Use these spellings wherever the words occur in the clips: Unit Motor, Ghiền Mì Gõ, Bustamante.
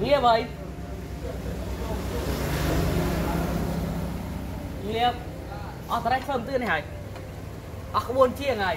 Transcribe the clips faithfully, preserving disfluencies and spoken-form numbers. Nghĩa vậy Nghĩa Ở đây phân tư này hả Ở có buôn chiêng này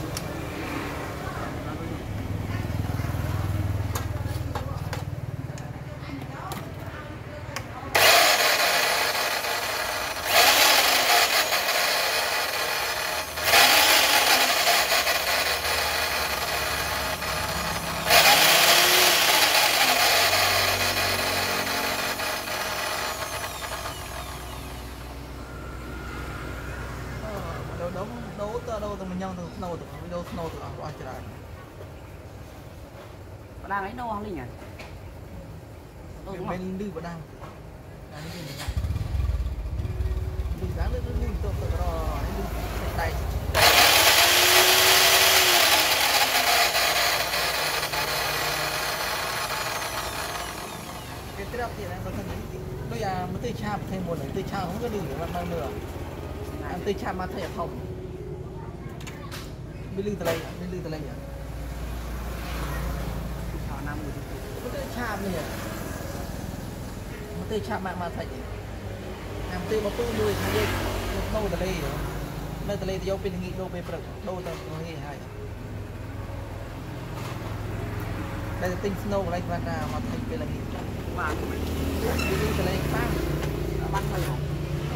Đâu tụi nó đâu nó tụi nó chơi lại. Bà đang ấy đâu không Linh à? Đâu tụi mình đi bà đang. Đang đi mình. Đi dáng lên lên tụi tụi nó đi tay. Cái trap thì đang nó đi. Bây giờ mới tươi chạp thêm một này, tươi chạp không có đi để mà nữa. Ăn tươi chạp mà thấy không? Bên lưng tờ lây à? Bên lưng tờ lây à? Thảo năm rồi. Có tươi chạm này à? Có tươi chạm mạng mà thạch à? Hàm tươi bọc tươi nuôi thì đây. Đâu tờ lây à? Nơi tờ lây thì dâu bên nghị đô bê bậc. Đâu tờ lây hài à? Đây là tinh snow của lây văn ra mà thạch về là nghị chắc. Bạn của mình. Bên lưng tờ lây bác. Bác mời hả? Nó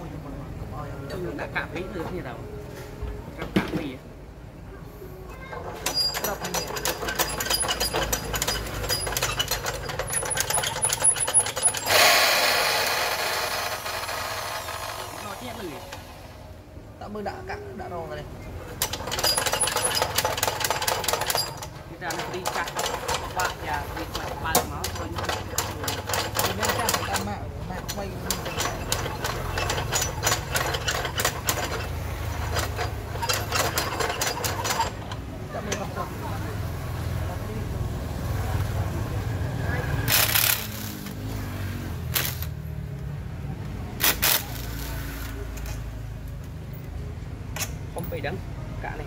cho một lần cũng oi trong đường đã cảm thấy từ khi nào cảm cảm gì á trập này mưa đã cạn đã rồi này bây giờ đi chặt bạn nhà việc mà ba nó rồi mình nên chặt cái mẹ mẹ quay phải đắng cả này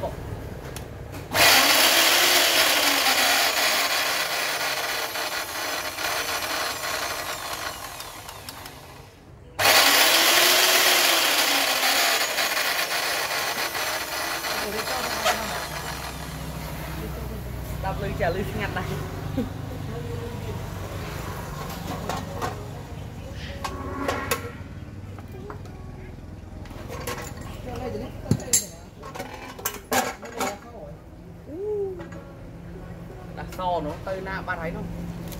không? trả lời ngặt này. Đã so nó tây na ba thấy không?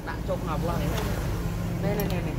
Đã trộn ngọc là này này này này. này.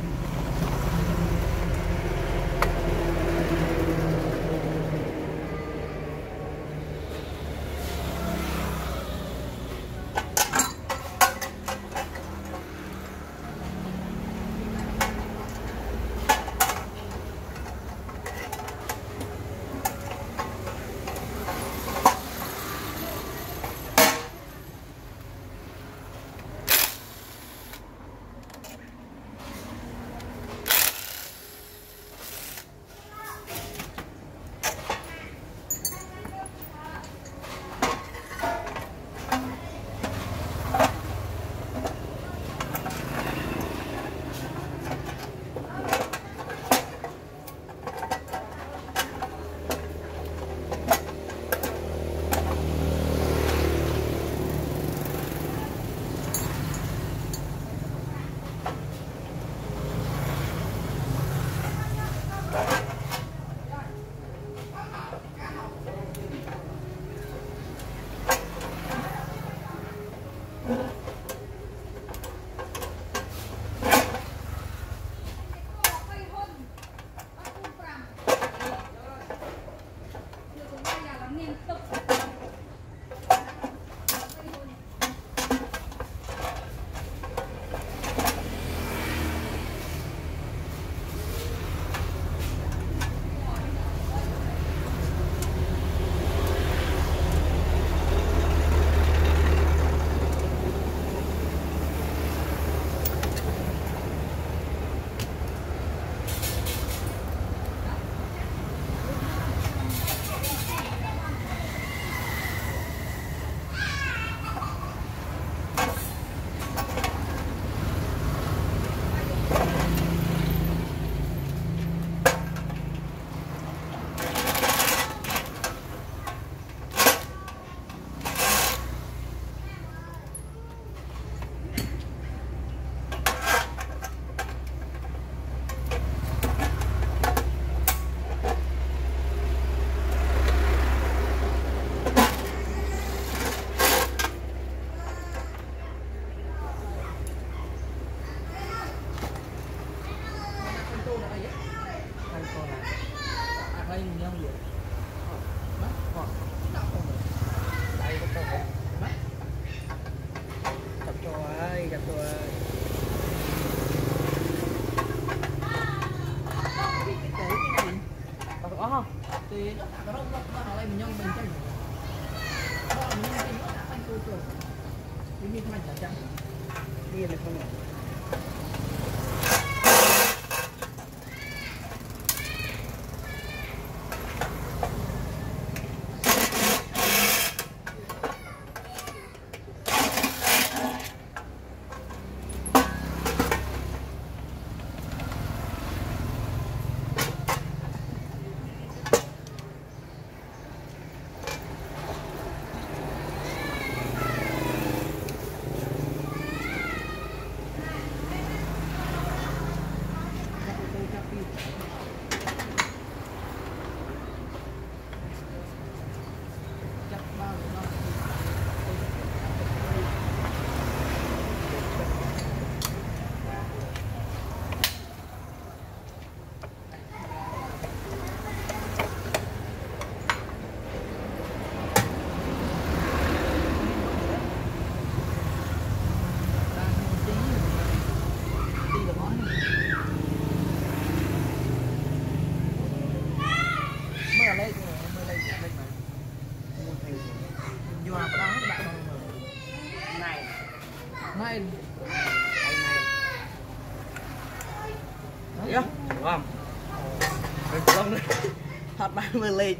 Mười lên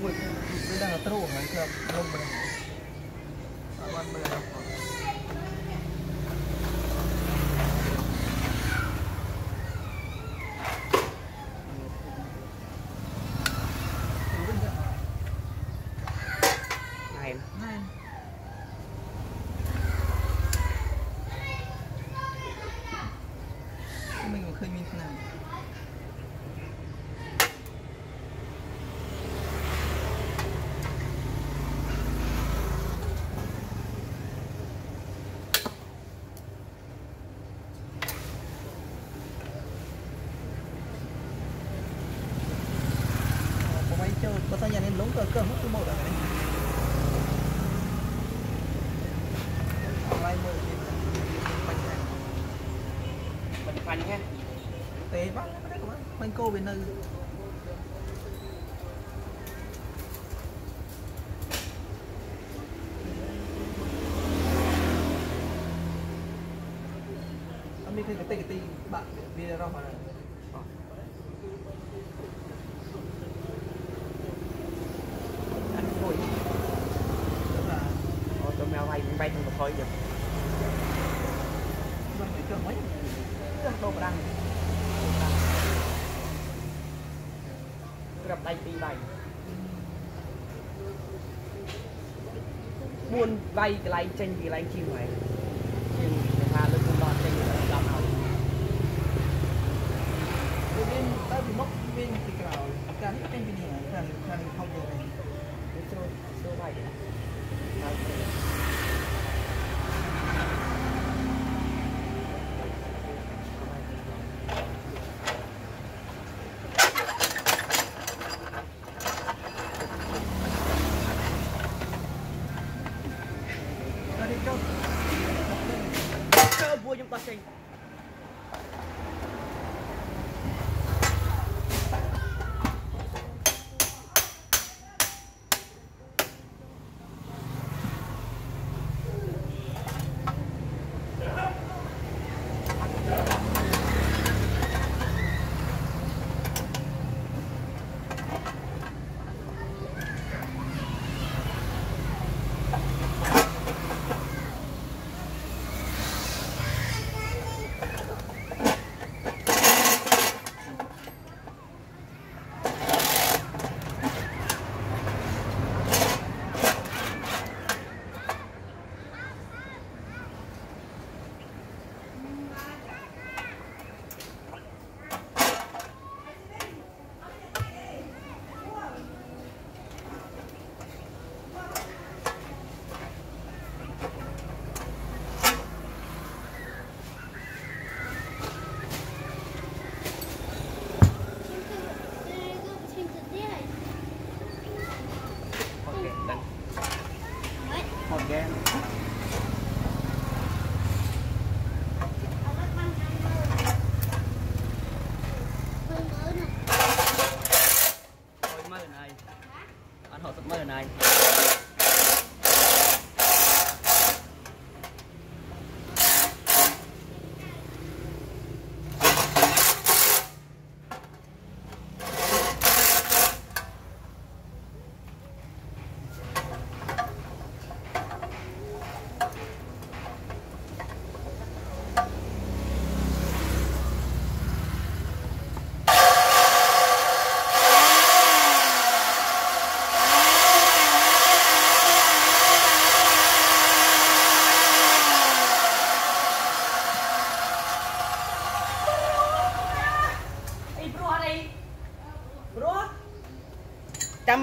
mình đang ở trâu mà chưa lông mình ăn mình Phải nhé. Tế bắt đấy các bạn. Quanh cô bên nơi. Anh đi cái cái cái bạn video ra mà. Anh ngồi. Tức là cho mèo bay bay thằng một thôi giờ. Mình phải chơi mấy. Đang đâu mà đang. Gặp tay tí bay. Buồn bay cái lái tranh vì lái chim này.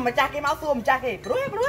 Mà cha cái máu xùm cha kì rối rối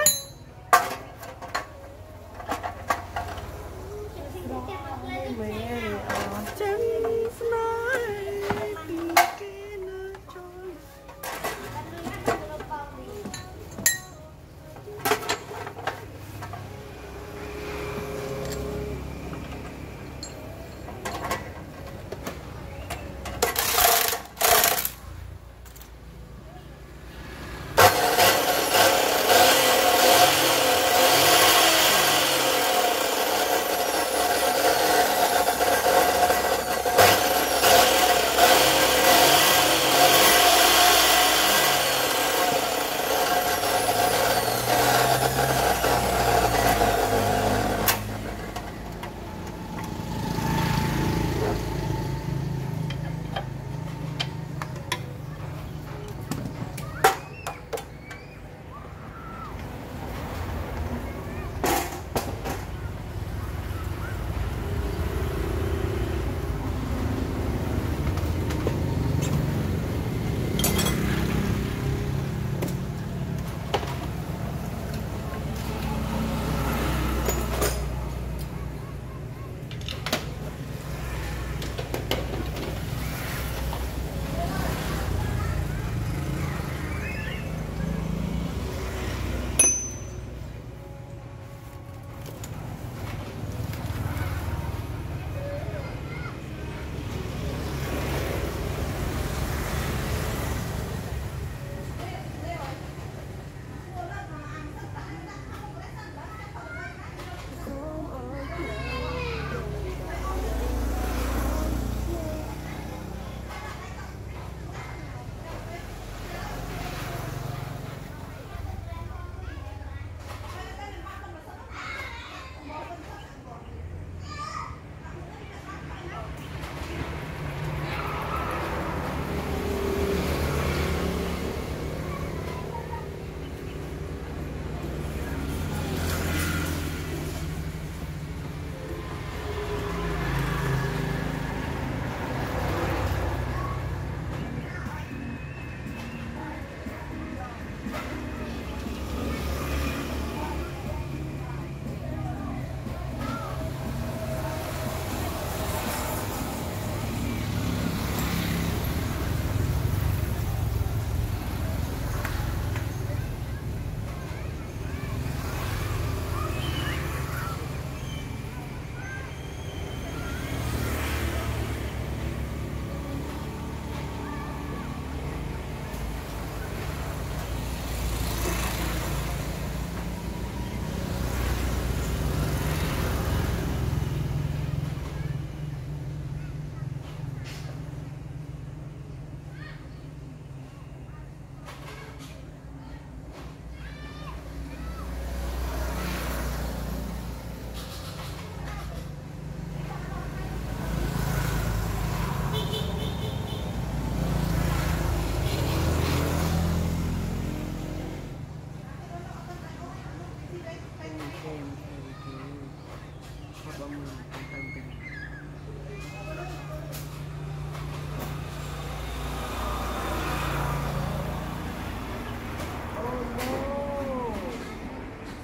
See, I'm going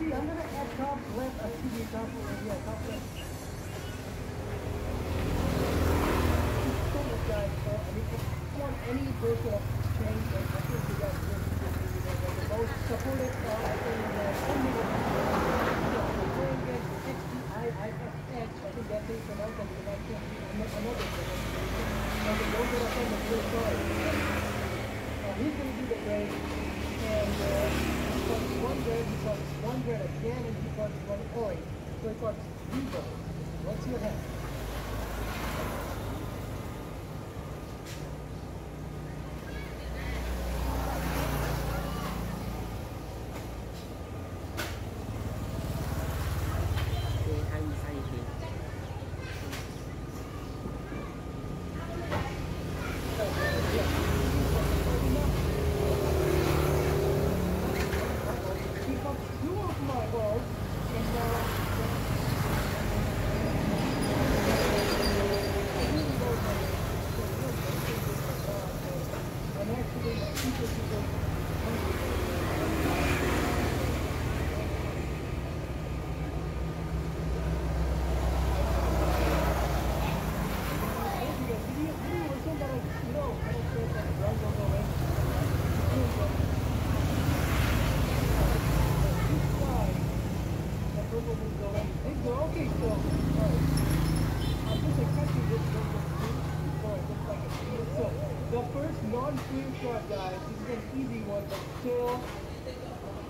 to add top lip, a T V top lip, yeah, top lip. So much guys, uh, I mean, if you want any virtual change, I think you guys are really good. The most supportive car uh, in the Indian market, sixty I F X, I think that takes a lot of production. I'm not going to find the first car. Uh, he's going to do the race, and... Uh, He caught one red, he caught one red again, and he caught one orange. So he caught three balls. What's your hand?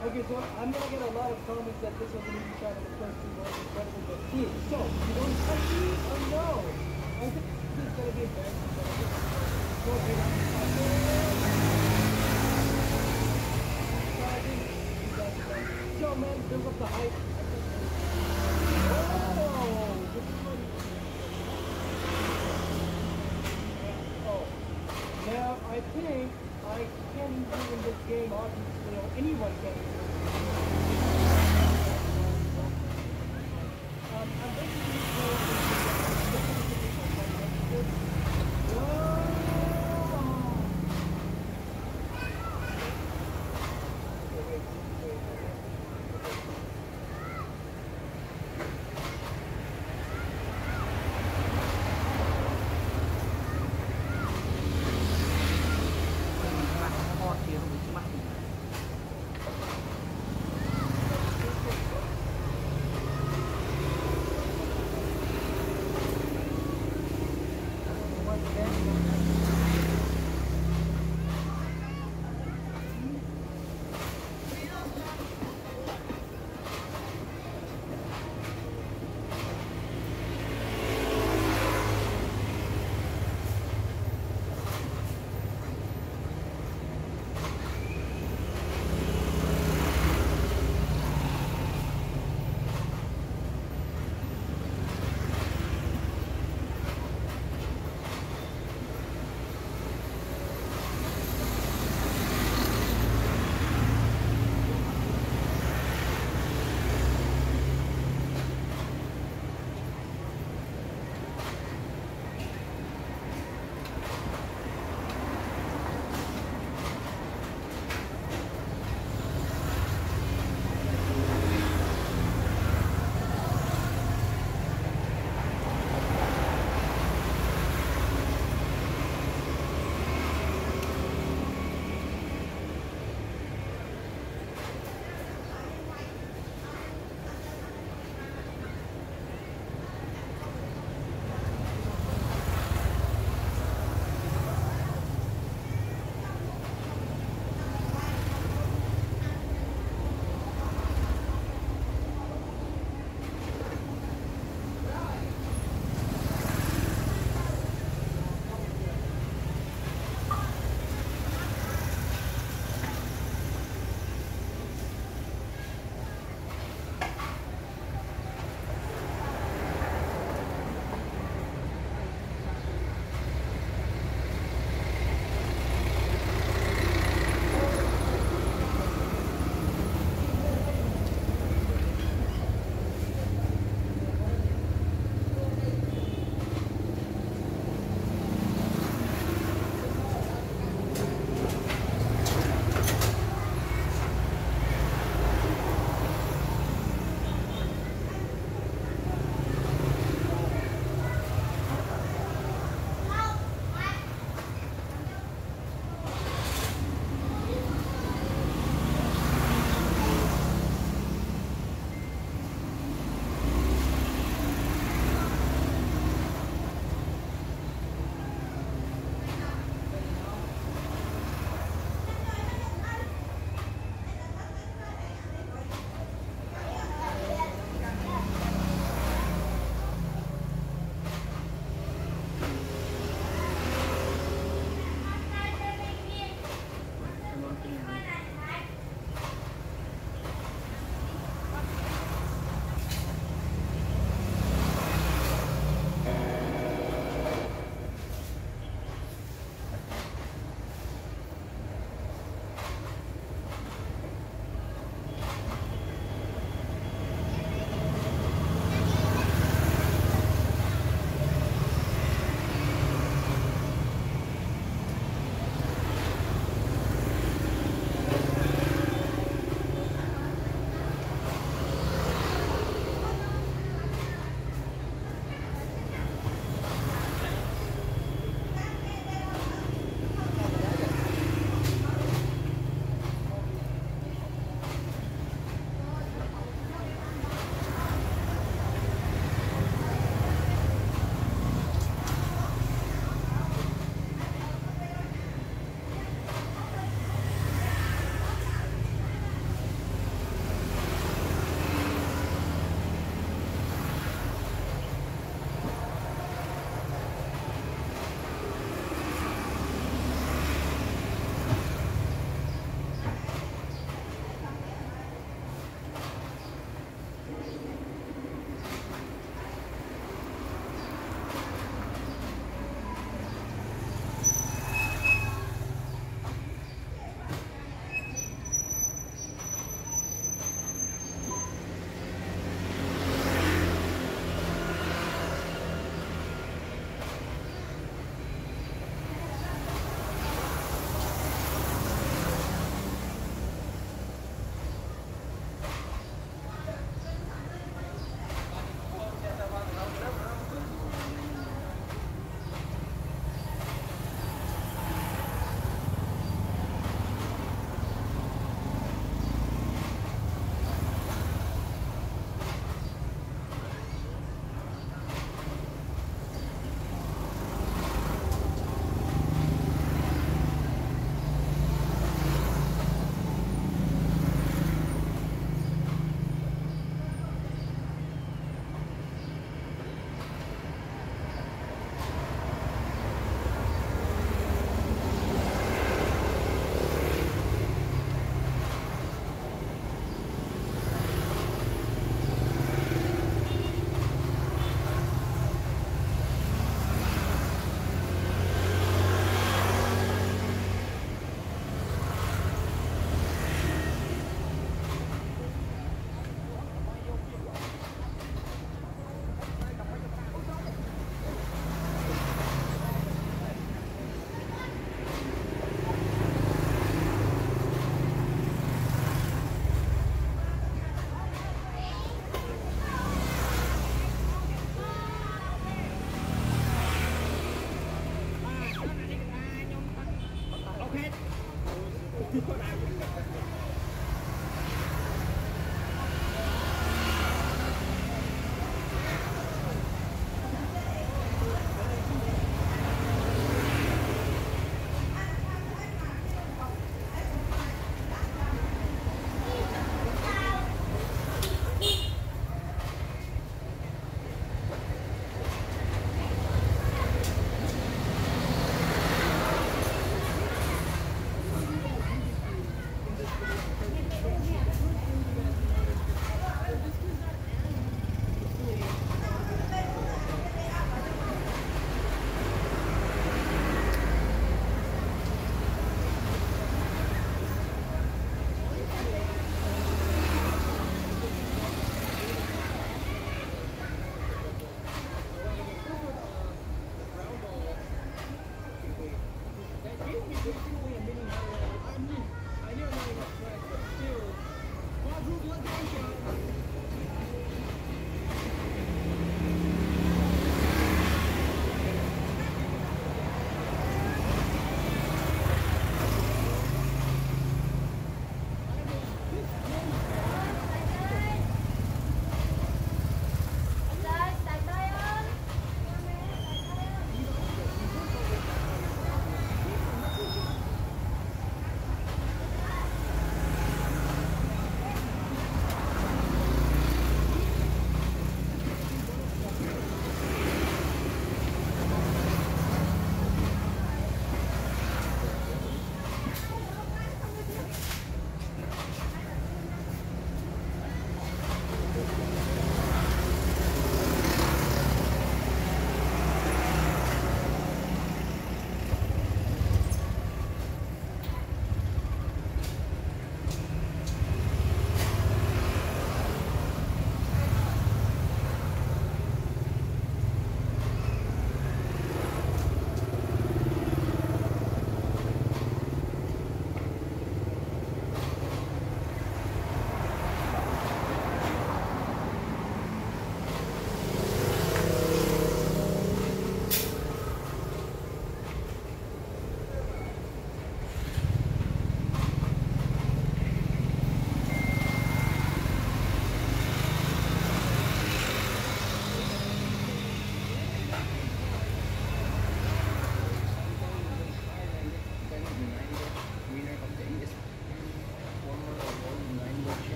Okay, so I'm going to get a lot of comments that this was an easy shot in the first two months, incredible, but two. So, you don't touch me? Oh no! I think this is going to be embarrassing, but I think it's going to be embarrassing. So, man, build up the hype. Oh! This is funny. Oh. Now, I think... I can win in this game, obviously, you know, anyone can. Um, I'm basically going to Thank you.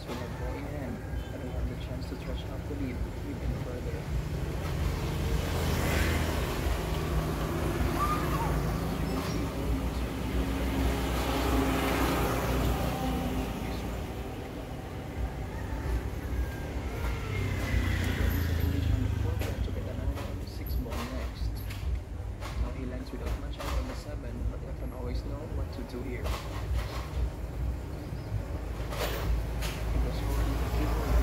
class will have gone and I will have the chance to stretch out the lead even further. Without much help on the seven, but I can always know what to do here. It was already the people who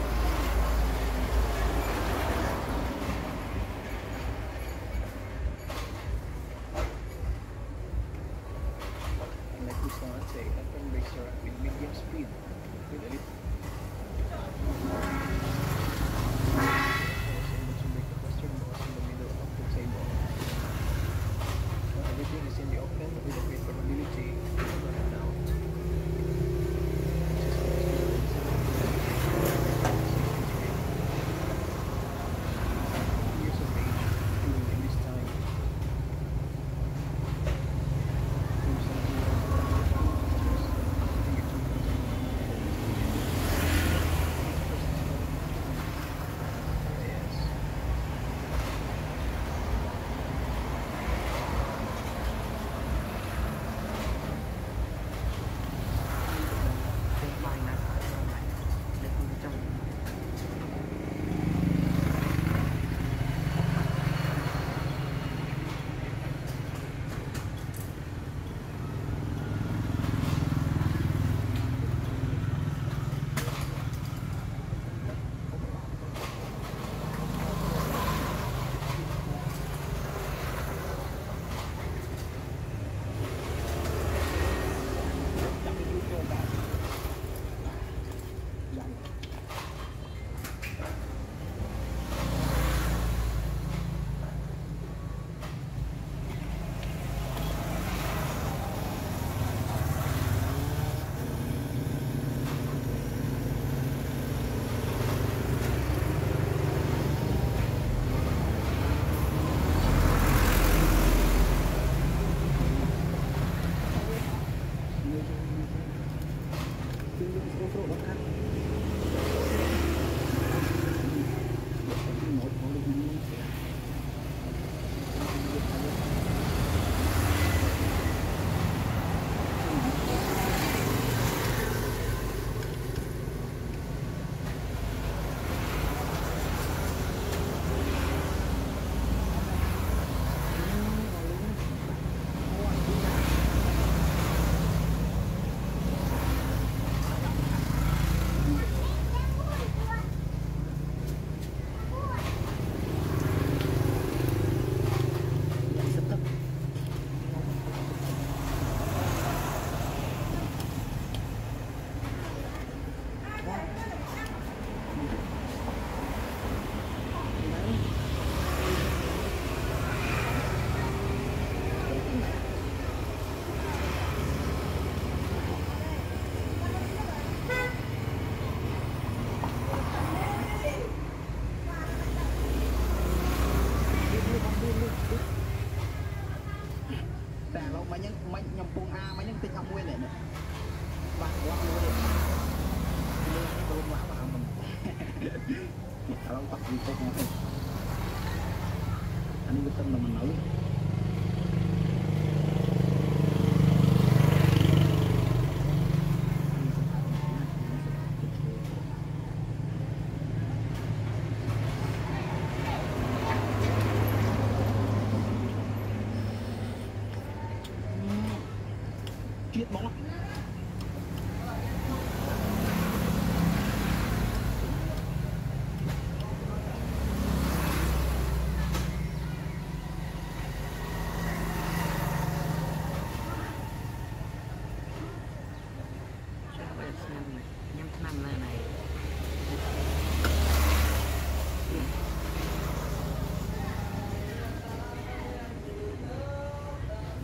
were and like Bustamante, I can break her up with medium speed, with a little. Anh quyết tâm là mình nữ chuyên bóng lắm.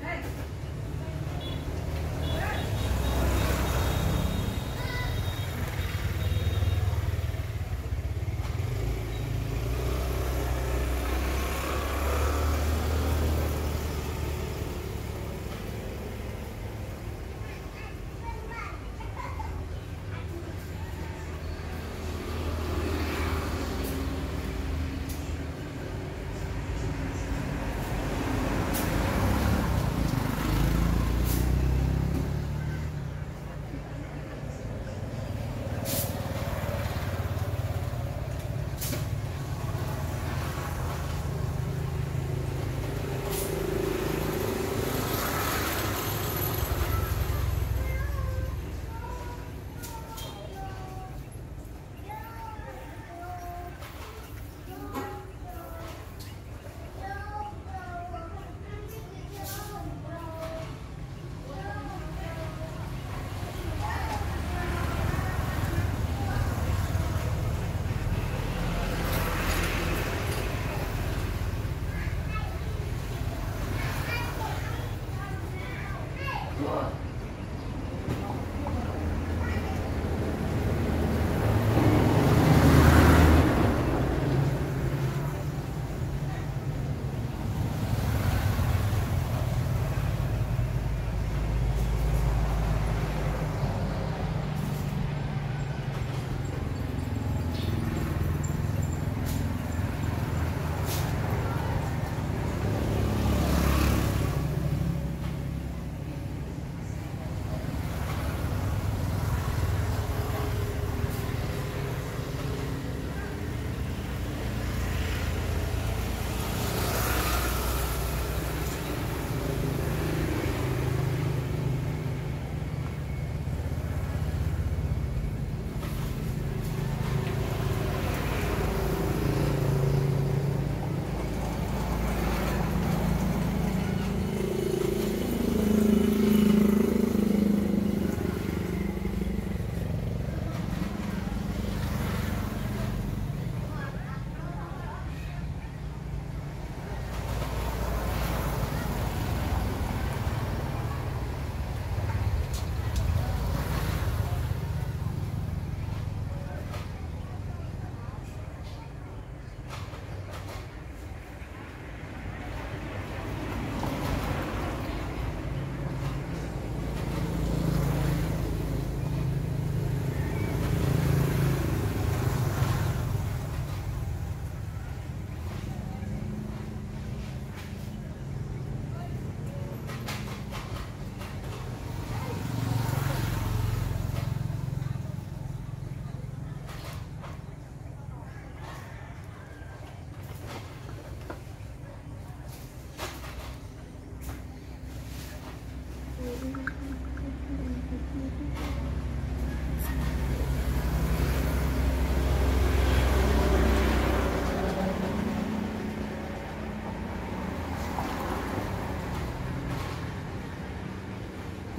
Hey!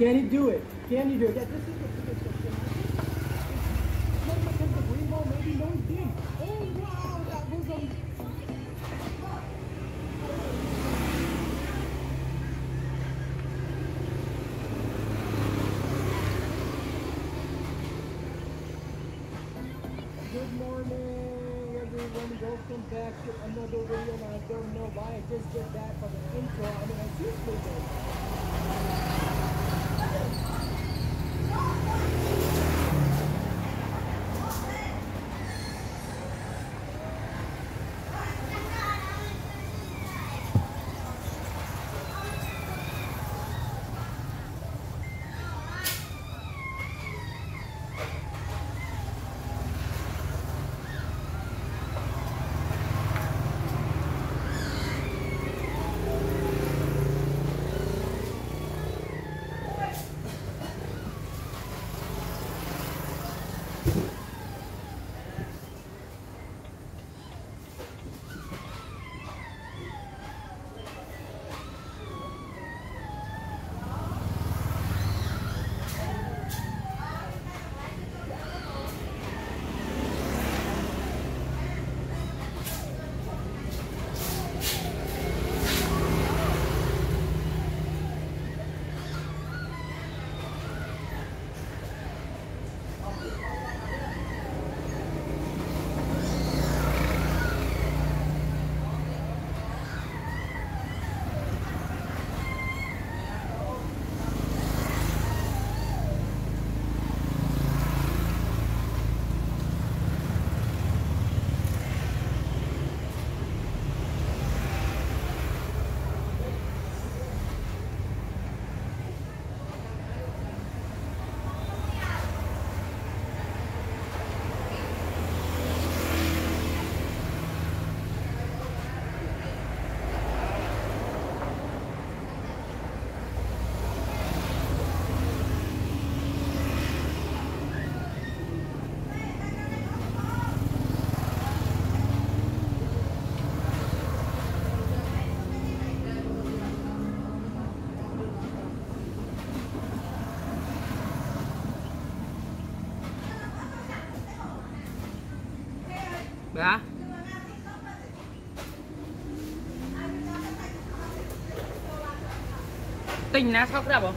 Can he do it? Can he do it? Yeah, this is the biggest question. Maybe because the green ball, maybe no thing. Oh, wow, that was a... Good morning, everyone. Welcome back to another video. And I don't know why I just did that for the intro. I mean, I seriously did. Dạ. Tình nó khóc ra không?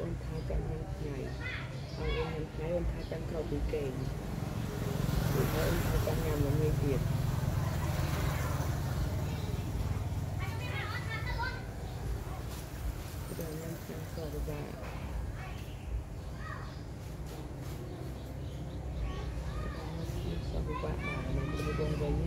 ôm thái trăm ngày ôm năm ngày ôm thái trăm cầu bị kề ôm thái trăm ngày mà nghe việc rồi năm trăm cầu dài cầu dài mà mình đi về nhé.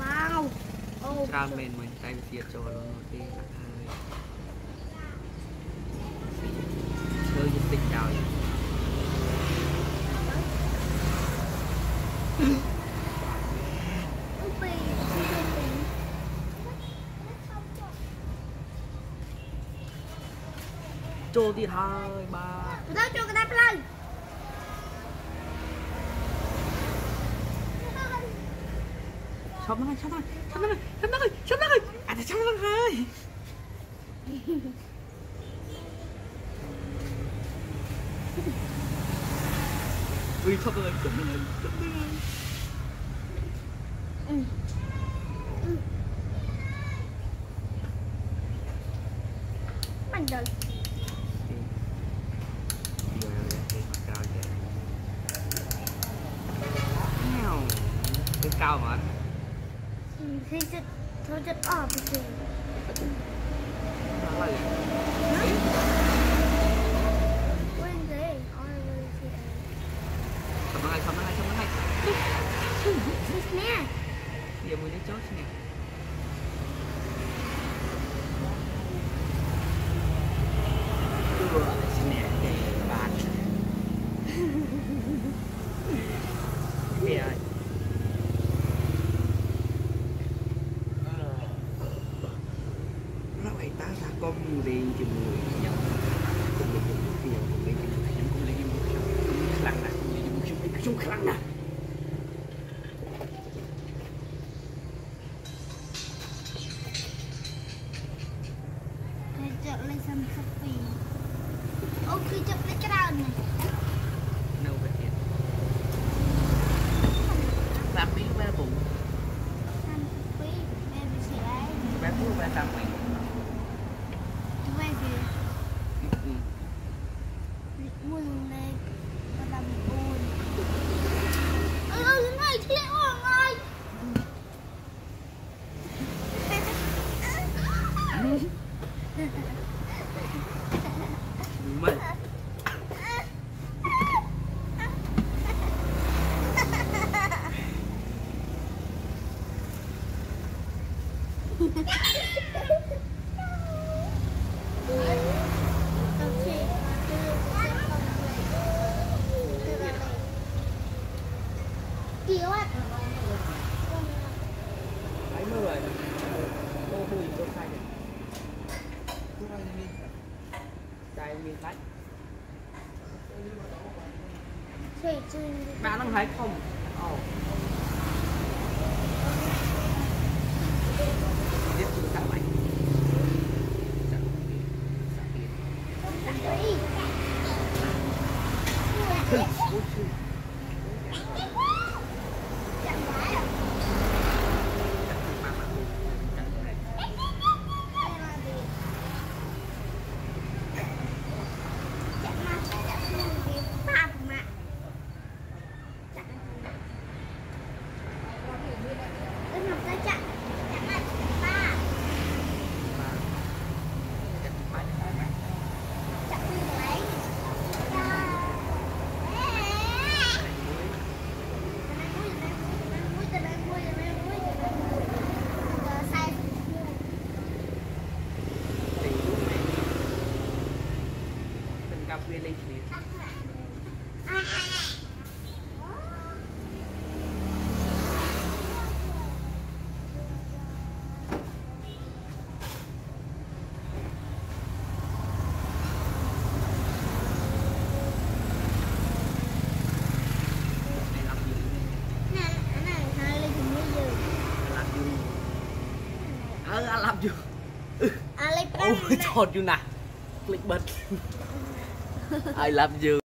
wow oh cao mình mình tay kia trôn luôn một tí big value. Cho đi hai ba. Tao cho cái đáp lên. Chấm nó, chấm nó, chấm nó, chấm nó, chấm nó. À chấm nó thôi. Ui thấp lên, thấp lên, thấp lên. Ừ. Ừ. Bánh rồi. Cái cao mà. Ừ, thì chất, thôi chất ổn rồi. Đó là nè. Giờ mới đến chốt nè. Rồi nè, để bạn. Mẹ ơi. Nó phải ta ra con đi chừng người nhậu. Cùng mình dùng một điều của mình cũng không lấy em một chút. Không khăn nè, không lấy em một chút, không khăn nè. Bạn đang thấy không? Oh. Tiếp tục tạo ảnh. Hãy subscribe cho kênh Ghiền Mì Gõ để không bỏ lỡ những video hấp dẫn. village leader. Ôi trời, you nè click bật I love you.